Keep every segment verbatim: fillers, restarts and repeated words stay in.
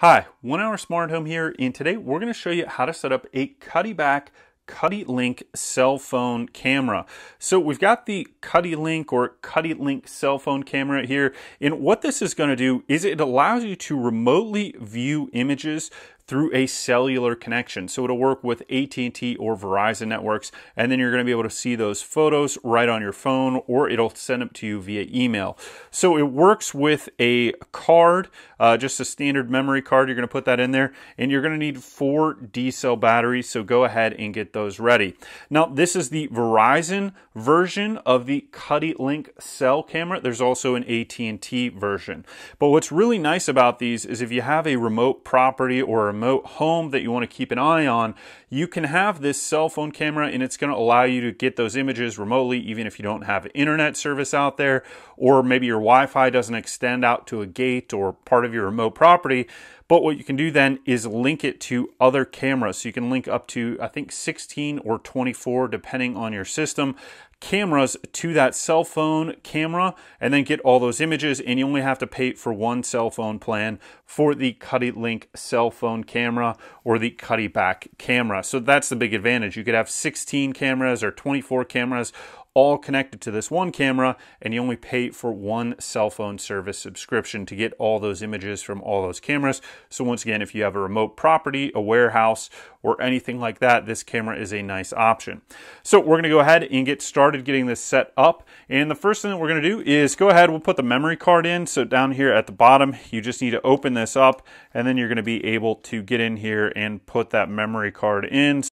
Hi, One Hour Smart Home here, and today we're going to show you how to set up a Cuddeback CuddeLink cell phone camera. So we've got the CuddeLink or CuddeLink cell phone camera here, and what this is going to do is it allows you to remotely view images through a cellular connection. So it'll work with A T and T or Verizon networks, and then you're going to be able to see those photos right on your phone, or it'll send them to you via email. So it works with a card, uh, just a standard memory card. You're going to put that in there, and you're going to need four D-cell batteries, so go ahead and get those ready. Now, this is the Verizon version of the CuddeLink cell camera. There's also an A T and T version. But what's really nice about these is if you have a remote property or a remote home that you want to keep an eye on, you can have this cell phone camera, and it's going to allow you to get those images remotely, even if you don't have internet service out there, or maybe your Wi-Fi doesn't extend out to a gate or part of your remote property. But what you can do then is link it to other cameras. So you can link up to, I think, sixteen or twenty-four, depending on your system, cameras to that cell phone camera, and then get all those images, and you only have to pay for one cell phone plan for the CuddeLink cell phone camera or the Cuddeback camera. So that's the big advantage. You could have sixteen cameras or twenty-four cameras all connected to this one camera, and you only pay for one cell phone service subscription to get all those images from all those cameras. So once again, if you have a remote property, a warehouse, or anything like that, this camera is a nice option. So we're going to go ahead and get started getting this set up. And the first thing that we're going to do is go ahead, we'll put the memory card in. So down here at the bottom, you just need to open this up, and then you're going to be able to get in here and put that memory card in.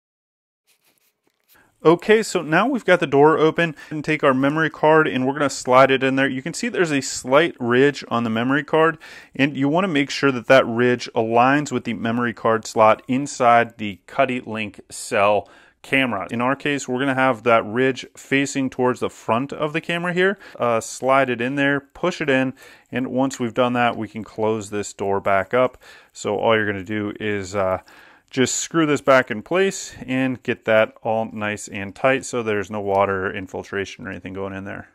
Okay, so now we've got the door open, and take our memory card, and we're going to slide it in there. You can see there's a slight ridge on the memory card, and you want to make sure that that ridge aligns with the memory card slot inside the CuddeLink cell camera. In our case, we're going to have that ridge facing towards the front of the camera here. Uh, slide it in there, push it in, and once we've done that, we can close this door back up. So all you're going to do is uh, just screw this back in place and get that all nice and tight so there's no water infiltration or anything going in there.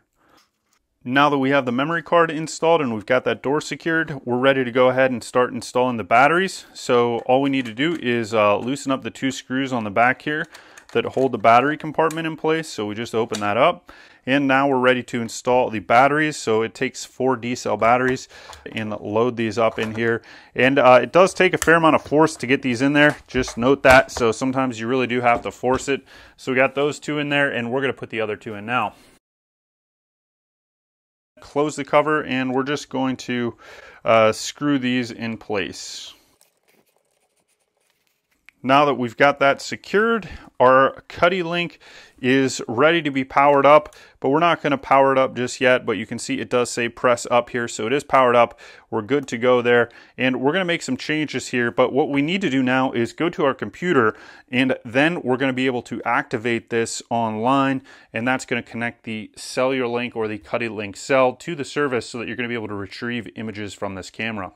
Now that we have the memory card installed and we've got that door secured, we're ready to go ahead and start installing the batteries. So all we need to do is uh, loosen up the two screws on the back here that hold the battery compartment in place. So we just open that up, and now we're ready to install the batteries. So it takes four D-cell batteries, and load these up in here. And uh, it does take a fair amount of force to get these in there. Just note that. So sometimes you really do have to force it. So we got those two in there, and we're gonna put the other two in now. Close the cover, and we're just going to uh, screw these in place. Now that we've got that secured, our CuddeLink is ready to be powered up, but we're not going to power it up just yet. But you can see it does say press up here, so it is powered up. We're good to go there, and we're going to make some changes here. But what we need to do now is go to our computer, and then we're going to be able to activate this online, and that's going to connect the cellular link or the CuddeLink cell to the service so that you're going to be able to retrieve images from this camera.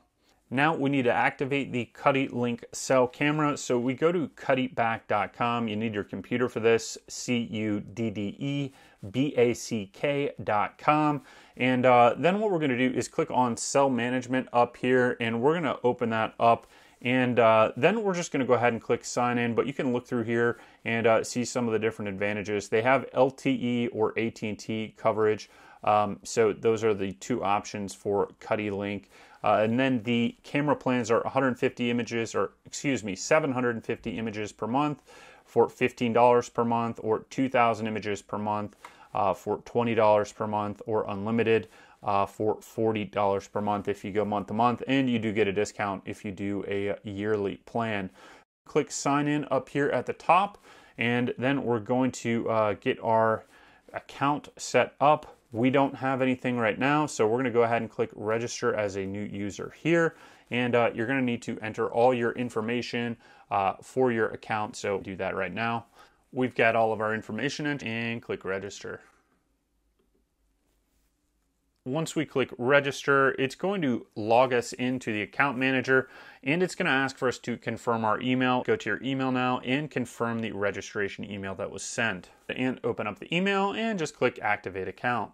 Now we need to activate the CuddeLink cell camera. So we go to cuddeback dot com. You need your computer for this, C U D D E B A C K dot com. And uh, then what we're going to do is click on cell management up here, and we're going to open that up. And uh, then we're just going to go ahead and click sign in, but you can look through here and uh, see some of the different advantages. They have L T E or A T and T coverage. Um, so those are the two options for CuddeLink. Uh, and then the camera plans are one hundred fifty images, or excuse me, seven hundred fifty images per month for fifteen dollars per month, or two thousand images per month uh, for twenty dollars per month, or unlimited uh, for forty dollars per month if you go month to month. And you do get a discount if you do a yearly plan. Click sign in up here at the top, and then we're going to uh, get our account set up. We don't have anything right now, so we're going to go ahead and click register as a new user here. And uh, you're going to need to enter all your information uh, for your account, so do that right now. We've got all of our information in, and click register. Once we click register, it's going to log us into the account manager, and it's going to ask for us to confirm our email. Go to your email now and confirm the registration email that was sent. And open up the email and just click activate account.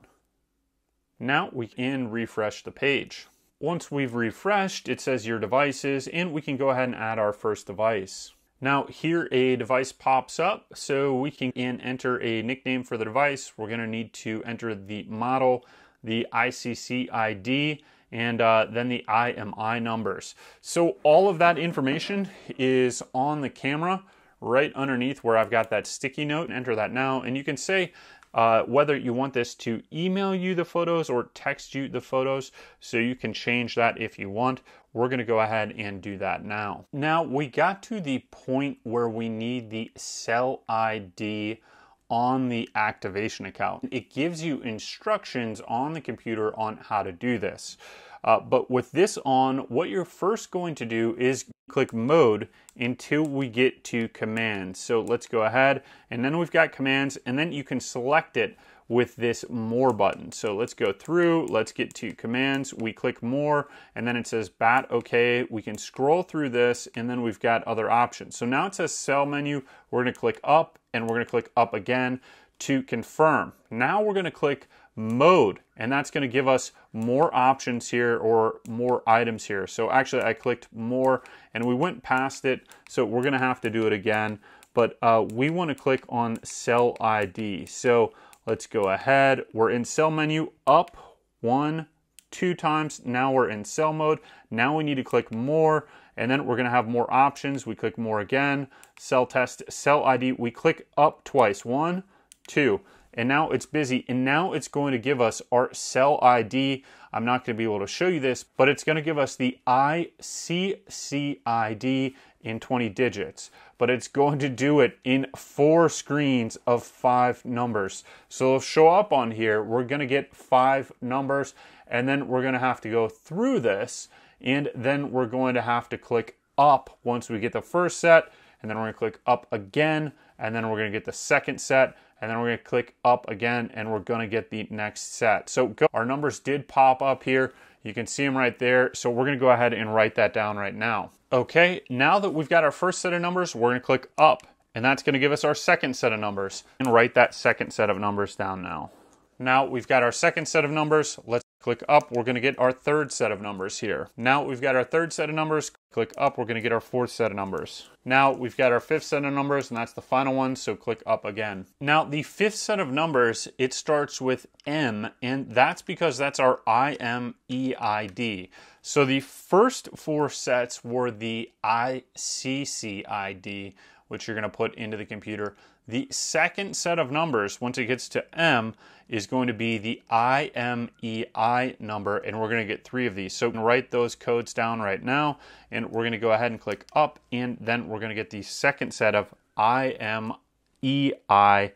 Now we can refresh the page. Once we've refreshed, it says your devices, and we can go ahead and add our first device. Now here a device pops up, so we can enter a nickname for the device. We're gonna need to enter the model, the I C C I D, and uh, then the I M E I numbers. So all of that information is on the camera right underneath where I've got that sticky note. Enter that now, and you can say, Uh, whether you want this to email you the photos or text you the photos, so you can change that if you want. We're gonna go ahead and do that now. Now, we got to the point where we need the cell I D on the activation account. It gives you instructions on the computer on how to do this. Uh, but with this on, what you're first going to do is click mode until we get to commands. So let's go ahead, and then we've got commands, and then you can select it with this more button. So let's go through, let's get to commands, we click more, and then it says bat okay. We can scroll through this, and then we've got other options. So now it says cell menu, we're gonna click up, and we're gonna click up again to confirm. Now we're gonna click mode, and that's going to give us more options here or more items here. So actually I clicked more and we went past it, so we're going to have to do it again, but uh, we want to click on cell I D. So let's go ahead, we're in cell menu, up one, two times, now we're in cell mode. Now we need to click more, and then we're gonna have more options. We click more again, cell test, cell I D, we click up twice, one, two. And now it's busy, and now it's going to give us our cell I D. I'm not gonna be able to show you this, but it's gonna give us the I C C I D in twenty digits, but it's going to do it in four screens of five numbers. So it'll show up on here, we're gonna get five numbers, and then we're gonna have to go through this, and then we're going to have to click up once we get the first set, and then we're gonna click up again, and then we're gonna get the second set, and then we're gonna click up again, and we're gonna get the next set. So go. Our numbers did pop up here. You can see them right there. So we're gonna go ahead and write that down right now. Okay, now that we've got our first set of numbers, we're gonna click up, and that's gonna give us our second set of numbers, and write that second set of numbers down now. Now we've got our second set of numbers. Let's click up, we're gonna get our third set of numbers here. Now we've got our third set of numbers, click up, we're gonna get our fourth set of numbers. Now we've got our fifth set of numbers, and that's the final one, so click up again. Now the fifth set of numbers, it starts with M, and that's because that's our I M E I I D. So the first four sets were the I C C I D, which you're gonna put into the computer. The second set of numbers, once it gets to M, is going to be the I M E I number, and we're gonna get three of these. So we can write those codes down right now, and we're gonna go ahead and click up, and then we're gonna get the second set of I M E I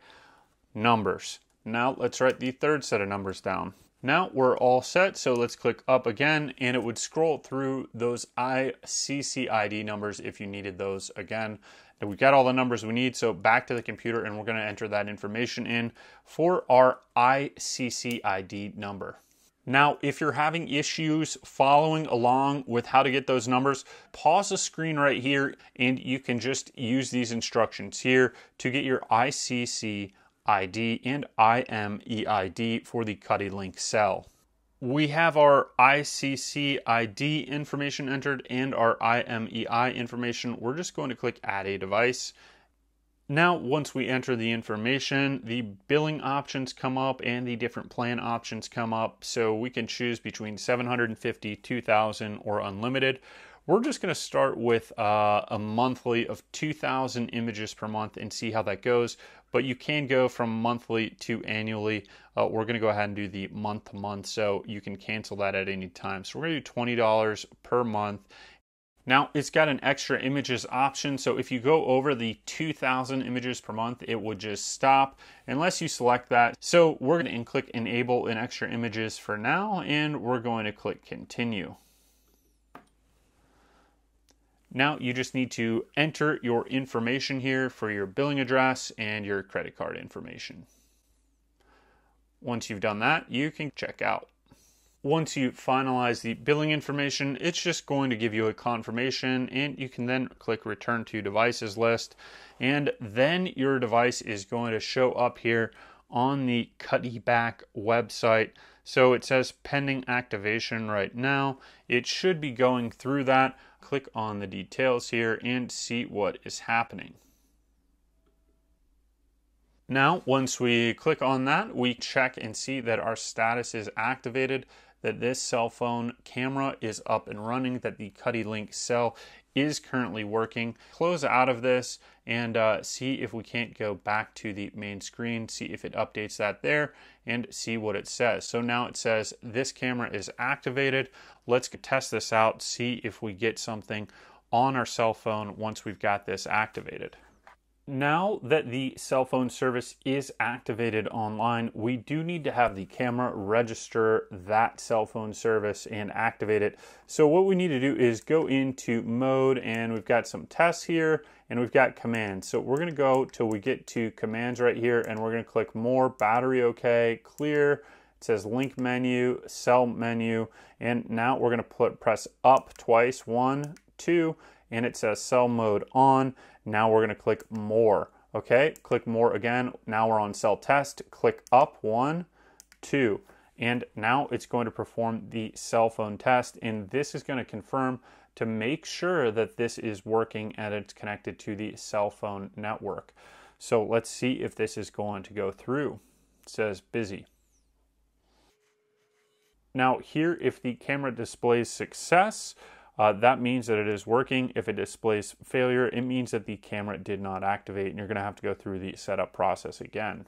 numbers. Now let's write the third set of numbers down. Now we're all set, so let's click up again, and it would scroll through those I C C I D numbers if you needed those again. And we've got all the numbers we need, so back to the computer, and we're gonna enter that information in for our I C C I D number. Now, if you're having issues following along with how to get those numbers, pause the screen right here, and you can just use these instructions here to get your I C C I D and I M E I I D for the CuddeLink cell. We have our I C C I D information entered and our I M E I information. We're just going to click add a device. Now, once we enter the information, the billing options come up and the different plan options come up. So we can choose between seven hundred fifty, two thousand, or unlimited. We're just gonna start with uh, a monthly of two thousand images per month and see how that goes. But you can go from monthly to annually. Uh, we're gonna go ahead and do the month to month, so you can cancel that at any time. So we're gonna do twenty dollars per month. Now it's got an extra images option. So if you go over the two thousand images per month, it would just stop unless you select that. So we're gonna click enable in extra images for now, and we're going to click continue. Now you just need to enter your information here for your billing address and your credit card information. Once you've done that, you can check out. Once you finalize the billing information, it's just going to give you a confirmation, and you can then click return to devices list, and then your device is going to show up here on the Cuddeback website. So it says pending activation right now. It should be going through that. Click on the details here and see what is happening. Now, once we click on that, we check and see that our status is activated, that this cell phone camera is up and running, that the CuddeLink cell is currently working. Close out of this and uh, see if we can't go back to the main screen, see if it updates that there and see what it says. So now it says this camera is activated. Let's test this out, see if we get something on our cell phone once we've got this activated. Now that the cell phone service is activated online, we do need to have the camera register that cell phone service and activate it. So what we need to do is go into mode, and we've got some tests here and we've got commands. So we're gonna go till we get to commands right here, and we're gonna click more, battery okay, clear. It says link menu, cell menu, and now we're gonna put press up twice, one, two, and it says cell mode on. Now we're gonna click more, okay? Click more again, now we're on cell test, click up, one, two, and now it's going to perform the cell phone test, and this is gonna confirm to make sure that this is working and it's connected to the cell phone network. So let's see if this is going to go through. It says busy. Now here, if the camera displays success, Uh, that means that it is working. If it displays failure, it means that the camera did not activate, and you're gonna have to go through the setup process again.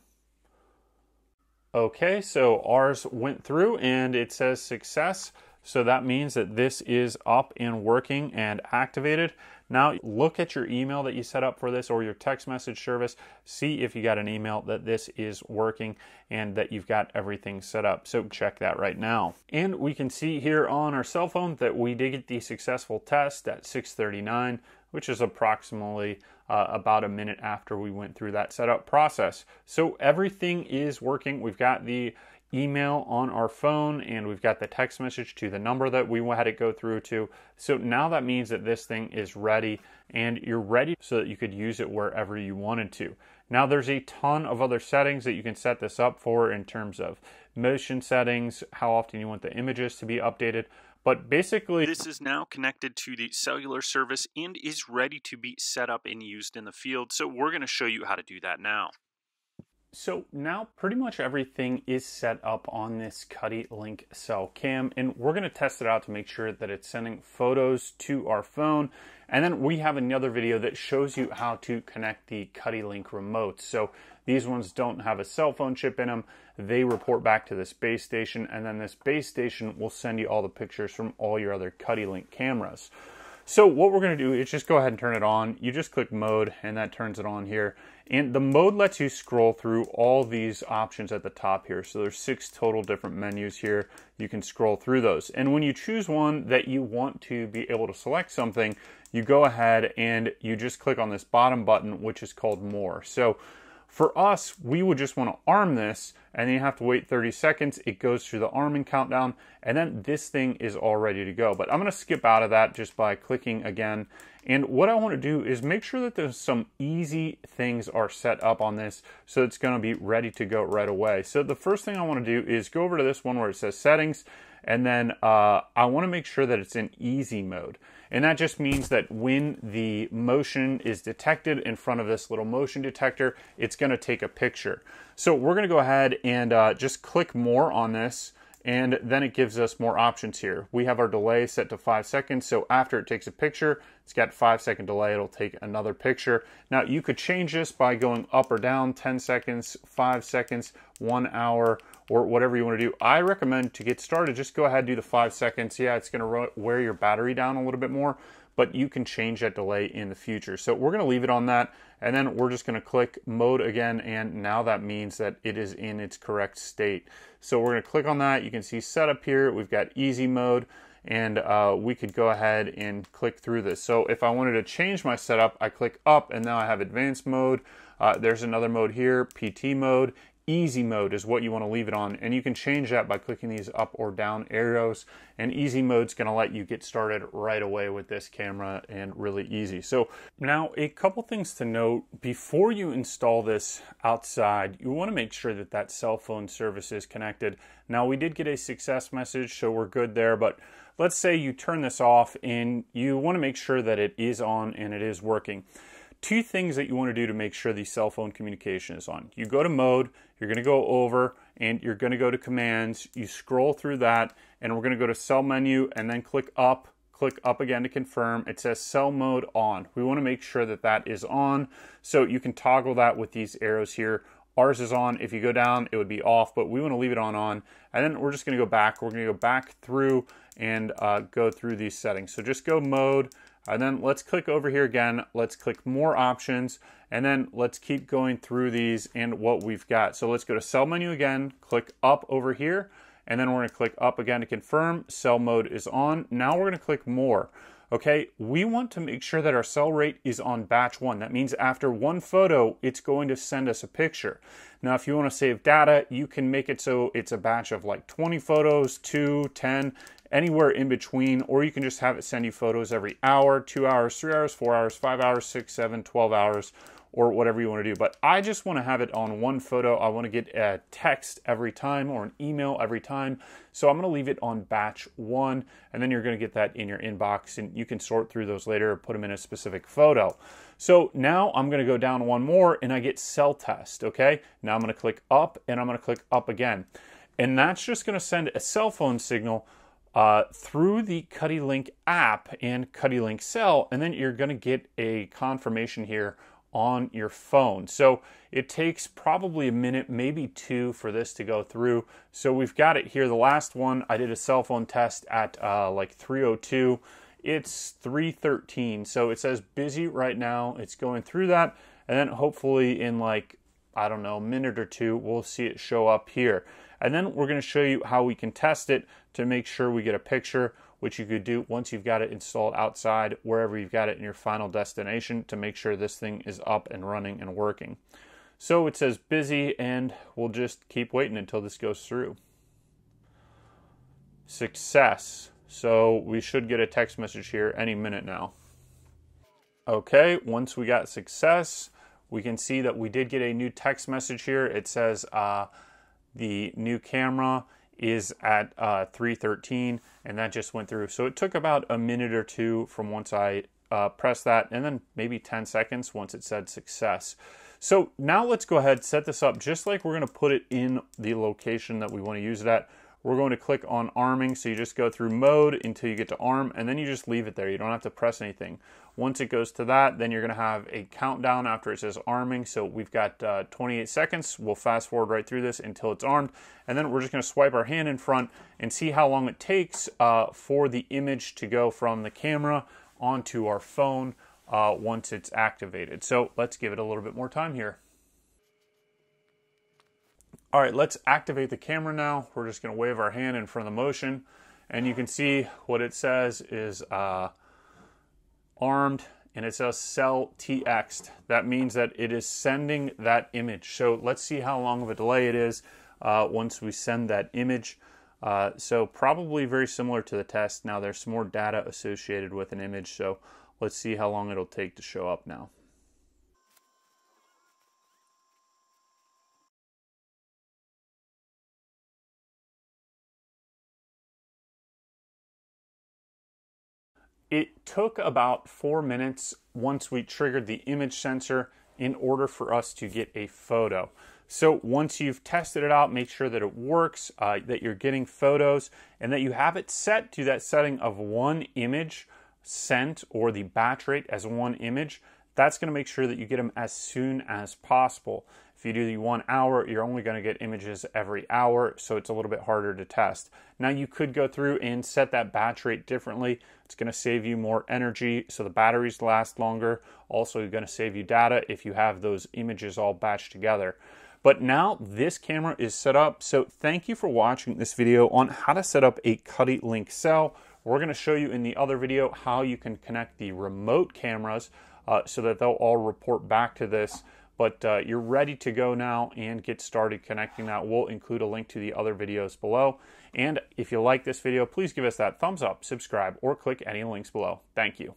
Okay, so ours went through and it says success. So that means that this is up and working and activated. Now look at your email that you set up for this or your text message service. See if you got an email that this is working and that you've got everything set up. So check that right now. And we can see here on our cell phone that we did get the successful test at six thirty-nine, which is approximately uh, about a minute after we went through that setup process. So everything is working. We've got the email on our phone, and we've got the text message to the number that we had it go through to. So now that means that this thing is ready, and you're ready so that you could use it wherever you wanted to. Now there's a ton of other settings that you can set this up for in terms of motion settings, how often you want the images to be updated. But basically, this is now connected to the cellular service and is ready to be set up and used in the field. So we're going to show you how to do that now. So now pretty much everything is set up on this CuddeLink cell cam, and we're going to test it out to make sure that it's sending photos to our phone. And then we have another video that shows you how to connect the CuddeLink remotes. So these ones don't have a cell phone chip in them. They report back to this base station, and then this base station will send you all the pictures from all your other CuddeLink cameras. So what we're gonna do is just go ahead and turn it on. You just click mode, and that turns it on here. And the mode lets you scroll through all these options at the top here. So there's six total different menus here. You can scroll through those. And when you choose one that you want to be able to select something, you go ahead and you just click on this bottom button, which is called more. So for us, we would just want to arm this, and then you have to wait thirty seconds. It goes through the arming countdown, and then this thing is all ready to go. But I'm going to skip out of that just by clicking again. And what I want to do is make sure that there's some easy things are set up on this, so it's going to be ready to go right away. So the first thing I want to do is go over to this one where it says settings, and then uh, I want to make sure that it's in easy mode. And that just means that when the motion is detected in front of this little motion detector, it's going to take a picture. So we're going to go ahead and uh, just click more on this, and then it gives us more options here. We have our delay set to five seconds. So after it takes a picture, it's got five second delay, it'll take another picture. Now you could change this by going up or down, ten seconds, five seconds, one hour, or whatever you want to do. I recommend to get started, just go ahead and do the five seconds. Yeah, it's going to wear your battery down a little bit more, but you can change that delay in the future. So we're going to leave it on that, and then we're just going to click mode again, and now that means that it is in its correct state. So we're going to click on that. You can see setup here. We've got easy mode, and uh, we could go ahead and click through this. So if I wanted to change my setup, I click up, and now I have advanced mode. Uh, there's another mode here, P T mode, Easy mode is what you want to leave it on, and you can change that by clicking these up or down arrows, and easy mode's going to let you get started right away with this camera and really easy. So now a couple things to note before you install this outside, you want to make sure that that cell phone service is connected. Now we did get a success message, so we're good there, but let's say you turn this off and you want to make sure that it is on and it is working. Two things that you want to do to make sure the cell phone communication is on. You go to mode, you're going to go over, and you're going to go to commands. You scroll through that, and we're going to go to cell menu, and then click up, click up again to confirm. It says cell mode on. We want to make sure that that is on, so you can toggle that with these arrows here. Ours is on. If you go down, it would be off, but we want to leave it on on. And then we're just going to go back. We're going to go back through and uh, go through these settings. So just go mode. And then let's click over here again. Let's click more options, and then let's keep going through these and what we've got. So let's go to cell menu again, click up over here, and then we're gonna click up again to confirm. Cell mode is on. Now we're gonna click more. Okay, we want to make sure that our cell rate is on batch one. That means after one photo, it's going to send us a picture. Now, if you want to save data, you can make it so it's a batch of like twenty photos, two, ten, anywhere in between, or you can just have it send you photos every hour, two hours, three hours, four hours, five hours, six, seven, twelve hours, or whatever you want to do. But I just want to have it on one photo. I want to get a text every time or an email every time. So I'm going to leave it on batch one, and then you're going to get that in your inbox, and you can sort through those later or put them in a specific photo. So now I'm going to go down one more and I get cell test. Okay. Now I'm going to click up and I'm going to click up again. And that's just going to send a cell phone signal Uh, through the CuddeLink app and CuddeLink cell, and then you're going to get a confirmation here on your phone. So it takes probably a minute, maybe two, for this to go through. So we've got it here. The last one, I did a cell phone test at uh, like three oh two. It's three thirteen. So it says busy right now. It's going through that, and then hopefully in like, I don't know, a minute or two, we'll see it show up here. And then we're going to show you how we can test it to make sure we get a picture, which you could do once you've got it installed outside, wherever you've got it in your final destination, to make sure this thing is up and running and working. So it says busy, and we'll just keep waiting until this goes through. Success. So we should get a text message here any minute now. Okay, once we got success, we can see that we did get a new text message here. It says, uh, the new camera is at uh, three thirteen, and that just went through. So it took about a minute or two from once I uh, pressed that, and then maybe ten seconds once it said success. So now let's go ahead, set this up just like we're gonna put it in the location that we wanna use it at. We're going to click on arming. So you just go through mode until you get to arm, and then you just leave it there. You don't have to press anything. Once it goes to that, then you're going to have a countdown after it says arming. So we've got uh, twenty-eight seconds. We'll fast forward right through this until it's armed. And then we're just going to swipe our hand in front and see how long it takes uh, for the image to go from the camera onto our phone uh, once it's activated. So let's give it a little bit more time here. All right, let's activate the camera now. We're just gonna wave our hand in front of the motion, and you can see what it says is uh, armed, and it says cell T X'd. That means that it is sending that image. So let's see how long of a delay it is uh, once we send that image. Uh, so probably very similar to the test. Now there's some more data associated with an image, so let's see how long it'll take to show up now. It took about four minutes once we triggered the image sensor in order for us to get a photo. So once you've tested it out, make sure that it works, uh, that you're getting photos, and that you have it set to that setting of one image sent, or the batch rate as one image. That's gonna make sure that you get them as soon as possible. If you do the one hour, you're only gonna get images every hour, so it's a little bit harder to test. Now you could go through and set that batch rate differently. It's gonna save you more energy, so the batteries last longer. Also, you're gonna save you data if you have those images all batched together. But now this camera is set up, so thank you for watching this video on how to set up a CuddeLink cell. We're gonna show you in the other video how you can connect the remote cameras uh, so that they'll all report back to this. But uh, you're ready to go now and get started connecting that. We'll include a link to the other videos below. And if you like this video, please give us that thumbs up, subscribe, or click any links below. Thank you.